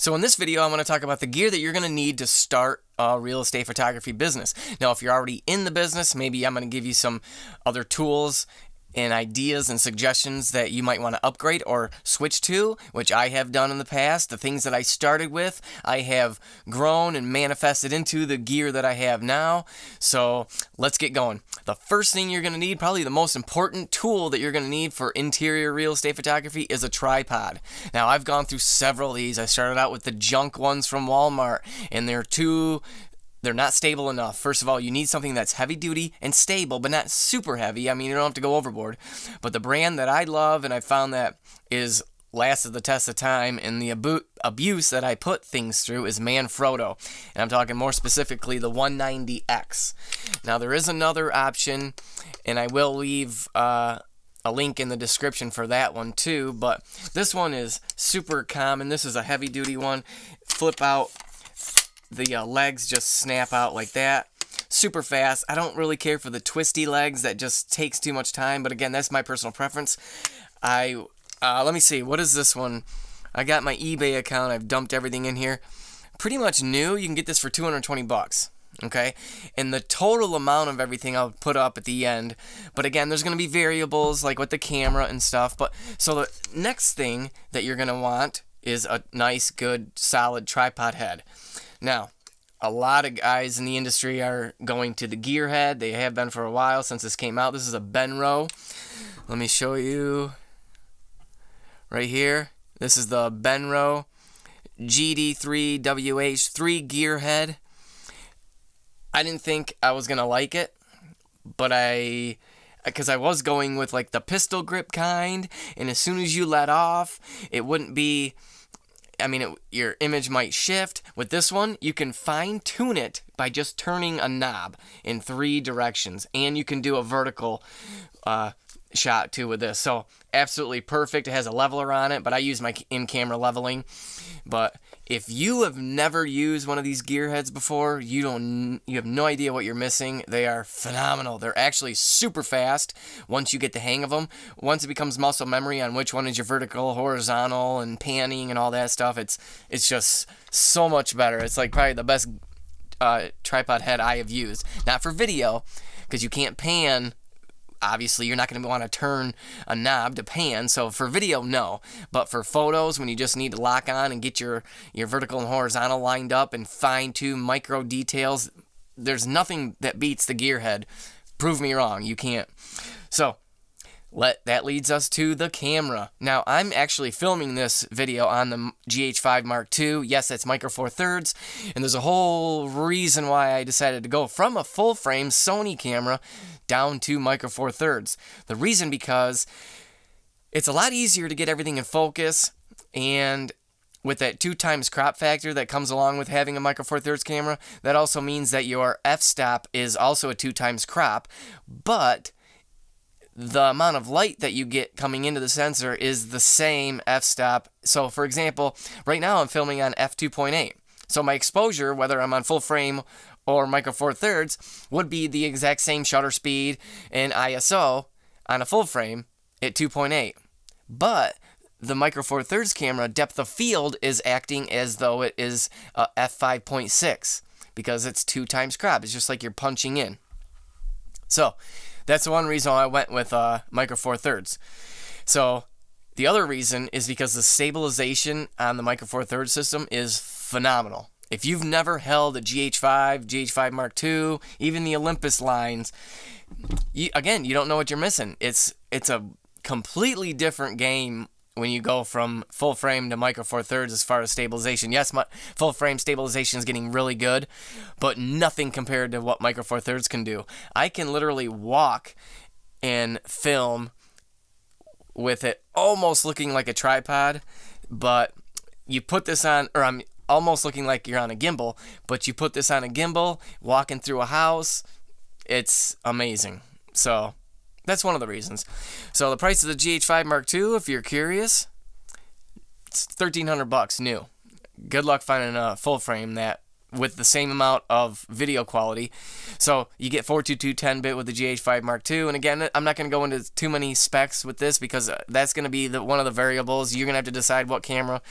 So in this video, I'm going to talk about the gear that you're going to need to start a real estate photography business. Now, if you're already in the business, maybe I'm going to give you some other tools and ideas and suggestions that you might want to upgrade or switch to, which I have done in the past. The things that I started with, I have grown and manifested into the gear that I have now. So let's get going. The first thing you're going to need, probably the most important tool that you're going to need for interior real estate photography, is a tripod. Now, I've gone through several of these. I started out with the junk ones from Walmart, and they're not stable enough. First of all, you need something that's heavy duty and stable, but not super heavy. I mean, you don't have to go overboard. But the brand that I love and I found that is lasted the test of time and the abuse that I put things through is Manfrotto. And I'm talking more specifically the 190X. Now, there is another option, and I will leave a link in the description for that one too. But this one is super common. This is a heavy duty one. Flip out. The legs just snap out like that. Super fast. I don't really care for the twisty legs. That just takes too much time. But again, that's my personal preference. Let me see. What is this one? I got my eBay account. I've dumped everything in here. Pretty much new. You can get this for 220 bucks. Okay? And the total amount of everything I'll put up at the end. But again, there's going to be variables like with the camera and stuff. But so the next thing that you're going to want is a nice, good, solid tripod head. Now, a lot of guys in the industry are going to the gear head. They have been for a while since this came out. This is a Benro. Let me show you right here. This is the Benro GD3WH3 gear head. I didn't think I was going to like it, but because I was going with like the pistol grip kind, and as soon as you let off, it wouldn't be... I mean, your image might shift. With this one, you can fine-tune it by just turning a knob in three directions. And you can do a vertical shot, too, with this. So, absolutely perfect. It has a leveler on it, but I use my in-camera leveling. But if you have never used one of these gear heads before, you have no idea what you're missing. They are phenomenal. They're actually super fast once you get the hang of them. Once it becomes muscle memory on which one is your vertical, horizontal, and panning and all that stuff, it's just so much better. It's like probably the best tripod head I have used. Not for video, because you can't pan. Obviously, you're not going to want to turn a knob to pan. So for video, no. But for photos, when you just need to lock on and get your vertical and horizontal lined up and fine-tune micro details, there's nothing that beats the gear head. Prove me wrong. You can't. So that leads us to the camera. Now, I'm actually filming this video on the GH5 Mark II. Yes, that's Micro Four Thirds. And there's a whole reason why I decided to go from a full-frame Sony camera down to Micro Four Thirds. The reason because it's a lot easier to get everything in focus, and with that 2x crop factor that comes along with having a Micro Four Thirds camera, that also means that your f-stop is also a 2x crop, but the amount of light that you get coming into the sensor is the same f-stop. So for example, right now I'm filming on f2.8. So my exposure, whether I'm on full frame or Micro Four Thirds, would be the exact same shutter speed and ISO on a full frame at 2.8. But the Micro Four Thirds camera depth of field is acting as though it is a f5.6 because it's 2x crop. It's just like you're punching in. So that's the one reason why I went with Micro Four Thirds. So the other reason is because the stabilization on the Micro Four Thirds system is phenomenal. If you've never held a GH5, GH5 Mark II, even the Olympus lines, you don't know what you're missing. It's a completely different game when you go from full frame to Micro Four Thirds as far as stabilization. Yes, my full frame stabilization is getting really good, but nothing compared to what Micro Four Thirds can do. I can literally walk and film with it almost looking like a tripod, but you put this on, or I'm almost looking like you're on a gimbal, but you put this on a gimbal, walking through a house, it's amazing. So that's one of the reasons. So the price of the GH5 Mark II, if you're curious, it's $1,300 bucks new. Good luck finding a full frame that with the same amount of video quality. So you get 422 10-bit with the GH5 Mark II. And again, I'm not going to go into too many specs with this because that's going to be one of the variables. You're going to have to decide what camera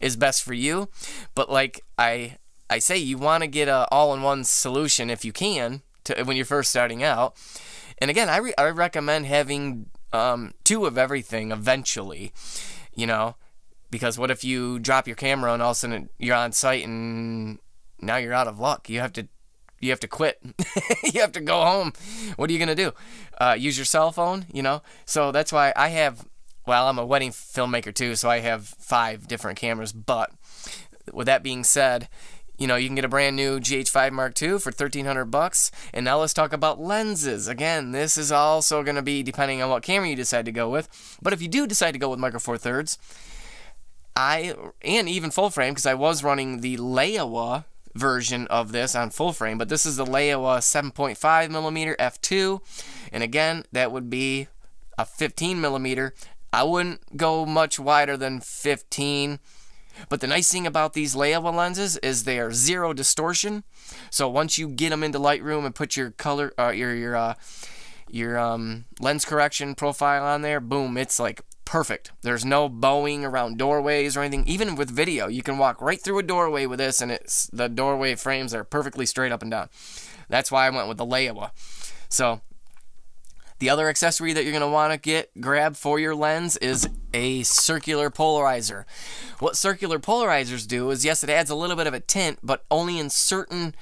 is best for you. But like I say, you want to get an all-in-one solution if you can when you're first starting out. And again, I recommend having two of everything eventually, you know, because what if you drop your camera and all of a sudden you're on site and now you're out of luck. You have to quit. You have to go home. What are you gonna do? Use your cell phone, you know. So that's why I have. Well, I'm a wedding filmmaker too, so I have 5 different cameras. But with that being said, you know, you can get a brand new GH5 Mark II for $1,300 bucks. And now let's talk about lenses. Again, this is also going to be depending on what camera you decide to go with. But if you do decide to go with Micro Four Thirds, and even full frame, because I was running the Laowa version of this on full frame, but this is the Laowa 7.5mm f2. And again, that would be a 15mm. I wouldn't go much wider than 15. But the nice thing about these Laowa lenses is they are zero distortion. So once you get them into Lightroom and put your color, your lens correction profile on there, boom, it's like perfect. There's no bowing around doorways or anything. Even with video, you can walk right through a doorway with this, and it's the doorway frames are perfectly straight up and down. That's why I went with the Laowa. So the other accessory that you're going to want to grab for your lens is a circular polarizer. What circular polarizers do is, yes, it adds a little bit of a tint, but only in certain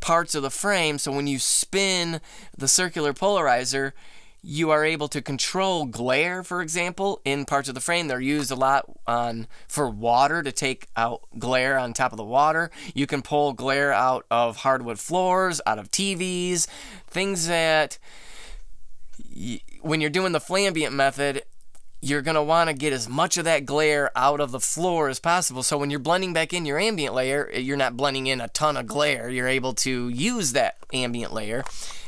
parts of the frame. So when you spin the circular polarizer, you are able to control glare, for example, in parts of the frame. They're used a lot for water, to take out glare on top of the water. You can pull glare out of hardwood floors, out of TVs, things that, when you're doing the flambient method, you're going to want to get as much of that glare out of the floor as possible. So when you're blending back in your ambient layer, you're not blending in a ton of glare. You're able to use that ambient layer,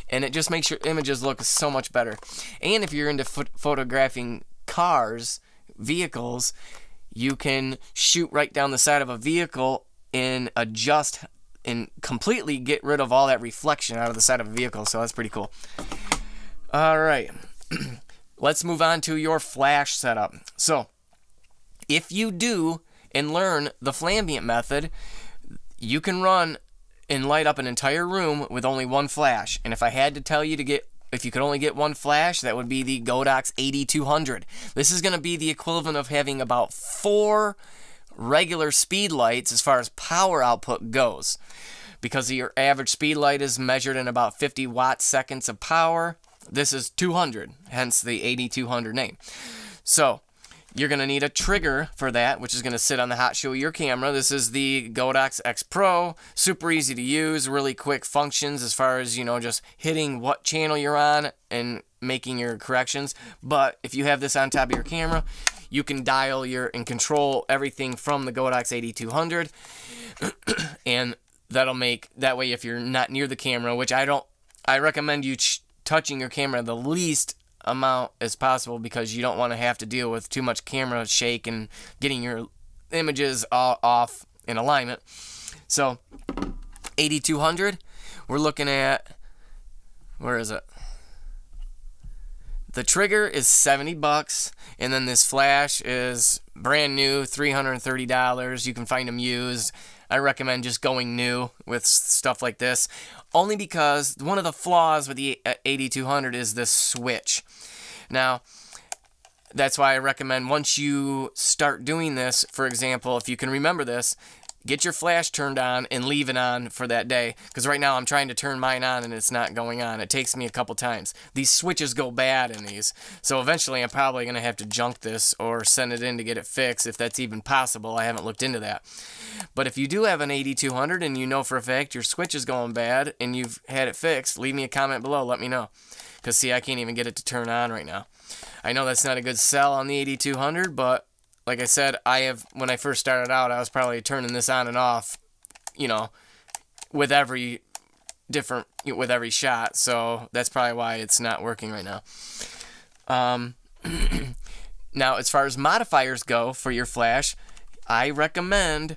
and it just makes your images look so much better. And if you're into photographing cars, vehicles, you can shoot right down the side of a vehicle and adjust and completely get rid of all that reflection out of the side of a vehicle. So that's pretty cool. All right. Let's move on to your flash setup. So if you do and learn the flambient method, you can run and light up an entire room with only one flash. And if I had to tell you to get, if you could only get one flash, that would be the Godox AD200. This is going to be the equivalent of having about 4 regular speed lights as far as power output goes, because your average speed light is measured in about 50 watt-seconds of power. This is 200, hence the 8200 name. So you're going to need a trigger for that, which is going to sit on the hot shoe of your camera. This is the Godox X Pro. Super easy to use, really quick functions as far as, you know, just hitting what channel you're on and making your corrections. But if you have this on top of your camera, you can dial and control everything from the Godox 8200. And that'll make, that way if you're not near the camera, which I recommend you touching your camera the least amount as possible, because you don't want to have to deal with too much camera shake and getting your images all off in alignment. So 8200, we're looking at, where is it? The trigger is $70, and then this flash is brand new, $330. You can find them used. I recommend just going new with stuff like this, only because one of the flaws with the 8200 is this switch. Now, that's why I recommend once you start doing this, for example, if you can remember this, get your flash turned on and leave it on for that day. Because right now I'm trying to turn mine on and it's not going on. It takes me a couple times. These switches go bad in these. So eventually I'm probably going to have to junk this or send it in to get it fixed, if that's even possible. I haven't looked into that. But if you do have an 8200 and you know for a fact your switch is going bad and you've had it fixed, leave me a comment below. Let me know. Because see, I can't even get it to turn on right now. I know that's not a good sell on the 8200, but like I said, when I first started out, I was probably turning this on and off, you know, with every shot. So that's probably why it's not working right now. Now, as far as modifiers go for your flash, I recommend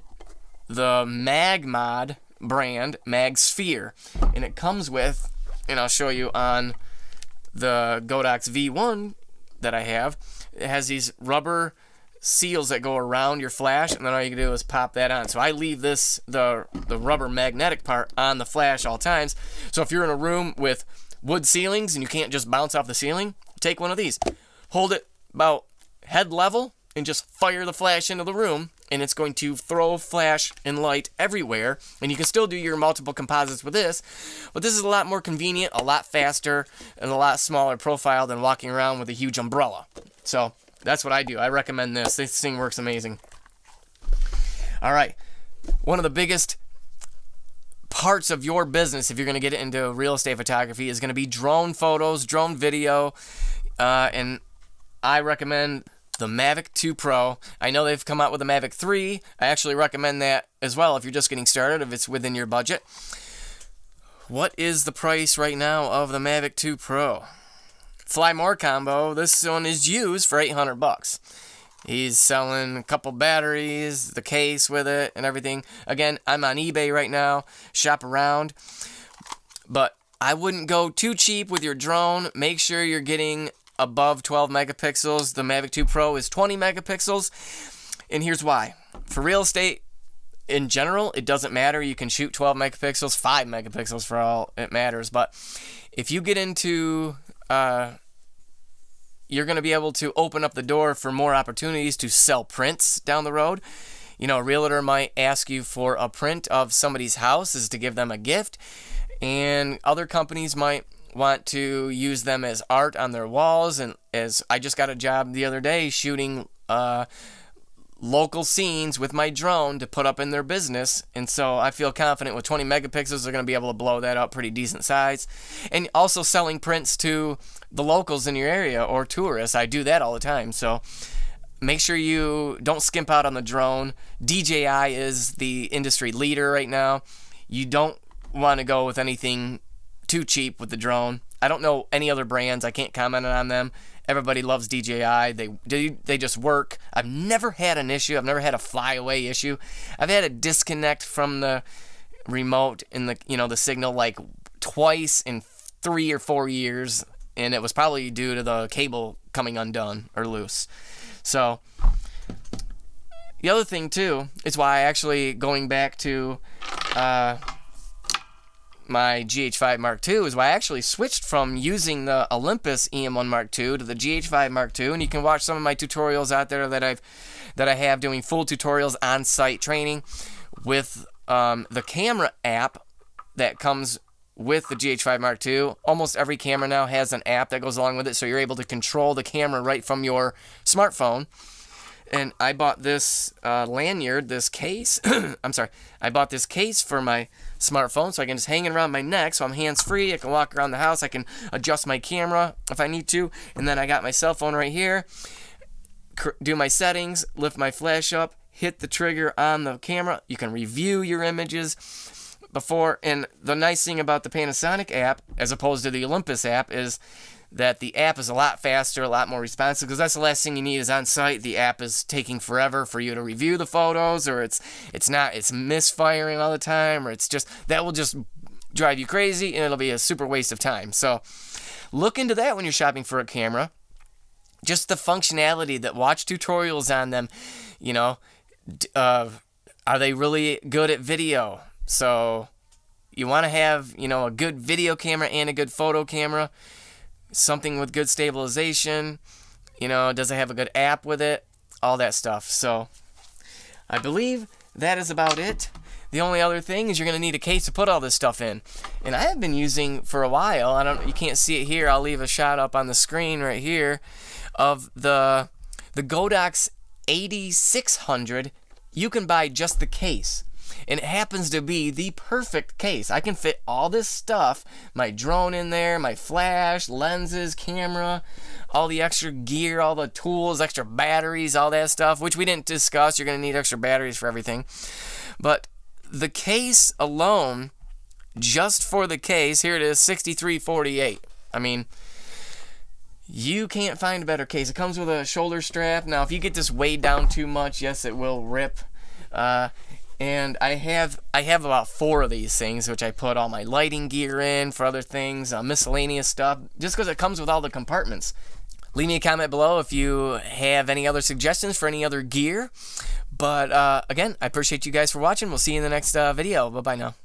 the MagMod brand, MagSphere. And it comes with, and I'll show you on the Godox V1 that I have, it has these rubber seals that go around your flash, and then all you can do is pop that on. So I leave this, the rubber magnetic part, on the flash all times. So if you're in a room with wood ceilings and you can't just bounce off the ceiling, take one of these, hold it about head level, and just fire the flash into the room, and it's going to throw flash and light everywhere. And you can still do your multiple composites with this, but this is a lot more convenient, a lot faster, and a lot smaller profile than walking around with a huge umbrella. So that's what I do. I recommend this. This thing works amazing. All right, one of the biggest parts of your business, if you're going to get into real estate photography, is going to be drone photos, drone video, and I recommend the Mavic 2 Pro. I know they've come out with the Mavic 3. I actually recommend that as well if you're just getting started, if it's within your budget. What is the price right now of the Mavic 2 Pro? Fly More combo, this one is used for $800. He's selling a couple batteries, the case with it, and everything. Again, I'm on eBay right now, shop around. But I wouldn't go too cheap with your drone. Make sure you're getting above 12 megapixels. The Mavic 2 Pro is 20 megapixels. And here's why. For real estate in general, it doesn't matter. You can shoot 12 megapixels, 5 megapixels for all it matters. But if you get into, you're going to be able to open up the door for more opportunities to sell prints down the road. You know, a realtor might ask you for a print of somebody's house as to give them a gift, and other companies might want to use them as art on their walls. And as I just got a job the other day shooting local scenes with my drone to put up in their business, and so I feel confident with 20 megapixels they're going to be able to blow that up pretty decent size. And also selling prints to the locals in your area or tourists, I do that all the time. So make sure you don't skimp out on the drone. DJI is the industry leader right now. You don't want to go with anything too cheap with the drone. I don't know any other brands. I can't comment on them. Everybody loves DJI. They just work. I've never had an issue. I've never had a flyaway issue. I've had a disconnect from the remote and the, you know, the signal like twice in 3 or 4 years, and it was probably due to the cable coming undone or loose. So the other thing too is why I actually, going back to my GH5 Mark II, is why I actually switched from using the Olympus EM1 Mark II to the GH5 Mark II. And you can watch some of my tutorials out there that I have doing full tutorials, on-site training with the camera app that comes with the GH5 Mark II. Almost every camera now has an app that goes along with it, so you're able to control the camera right from your smartphone. And I bought this lanyard, this case. I'm sorry. I bought this case for my smartphone, so I can just hang it around my neck, so I'm hands-free. I can walk around the house. I can adjust my camera if I need to. And then I got my cell phone right here. Do my settings, lift my flash up, hit the trigger on the camera. You can review your images before. And the nice thing about the Panasonic app, as opposed to the Olympus app, is that the app is a lot faster, a lot more responsive, because that's the last thing you need is on site. The app is taking forever for you to review the photos, or it's misfiring all the time, or it's just, that will just drive you crazy, and it'll be a super waste of time. So look into that when you're shopping for a camera. Just the functionality, that watch tutorials on them. You know, are they really good at video? So you want to have, you know, a good video camera and a good photo camera. Something with good stabilization, you know, does it have a good app with it, all that stuff. So I believe that is about it. The only other thing is you're going to need a case to put all this stuff in. And I have been using for a while, you can't see it here, I'll leave a shot up on the screen right here, of the Godox 8600. You can buy just the case. And it happens to be the perfect case. I can fit all this stuff, my drone in there, my flash, lenses, camera, all the extra gear, all the tools, extra batteries, all that stuff, which we didn't discuss. You're going to need extra batteries for everything. But the case alone, just for the case, here it is, $63.48. I mean, you can't find a better case. It comes with a shoulder strap. Now, if you get this weighed down too much, yes, it will rip. And I have about 4 of these things, which I put all my lighting gear in for other things, miscellaneous stuff, just because it comes with all the compartments. Leave me a comment below if you have any other suggestions for any other gear. But again, I appreciate you guys for watching. We'll see you in the next video. Bye-bye now.